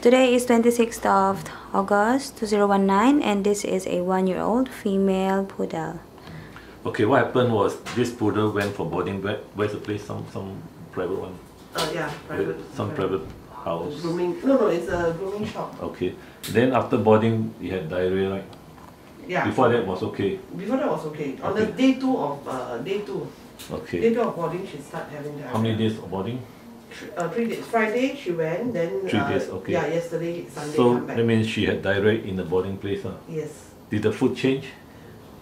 Today is 26th of August 2019 and this is a 1-year-old female poodle. Okay, what happened was this poodle went for boarding. Where's the place? Some private one? Yeah, private. Some private house. Grooming. No, it's a grooming shop. Okay. Then after boarding, you had diarrhea, right? Yeah. Before that was okay? Before that was okay. On the day two. Okay. Day 2 of boarding, she started having diarrhea. How many days of boarding? 3 days. Friday she went, then 3 days, okay. Yeah, yesterday, Sunday. So come back. That means she had diarrhea in the boarding place, huh? Yes. Did the food change?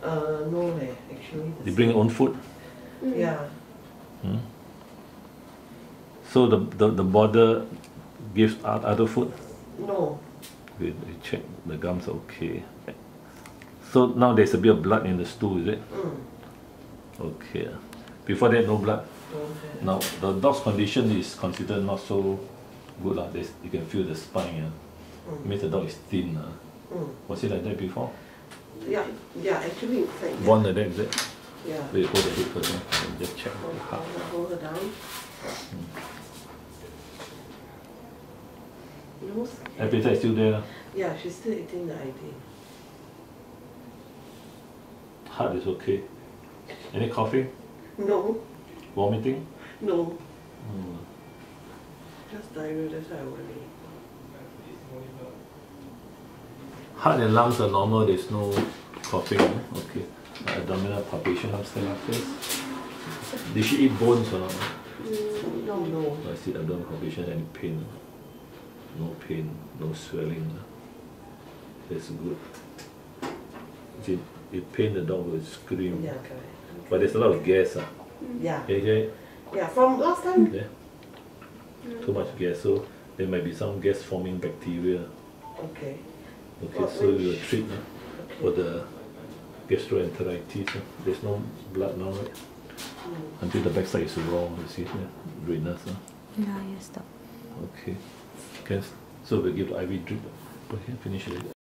No, actually. They bring your own food? Mm. Yeah. Hmm. So the border gives other food? No. We check the gums are okay. So now there's a bit of blood in the stool, is it? Mm. Okay. Before that, no blood? Okay. Now, the dog's condition is considered not so good. You can feel the spine. It means the dog is thin. Was it like that before? Yeah, actually it's like that. Born like that, is it? Yeah. Wait, hold the head first. Just check. Hold her down. Nose. Appetite is still there? Yeah, she's still eating the ID. Heart is okay. Any coughing? No. Vomiting? No. Just diarrhea, that's why I worry. Heart and lungs are normal, there's no coughing. Okay. Abdominal palpation upstairs. Did she eat bones or not? No. I see abdominal palpation and pain. No pain, no swelling. That's good. See, if pain the dog will scream. Yeah, correct. Okay. But there's a lot of gas. Yeah. Yeah, from last time. Yeah. Too much gas, so there might be some gas forming bacteria. Okay. Okay, so we will treat for the gastroenteritis. There's no blood now, right? Until the backside is raw, you see, redness. Yeah, yes, doctor. Okay. So we'll give the IV drip. Okay, finish it.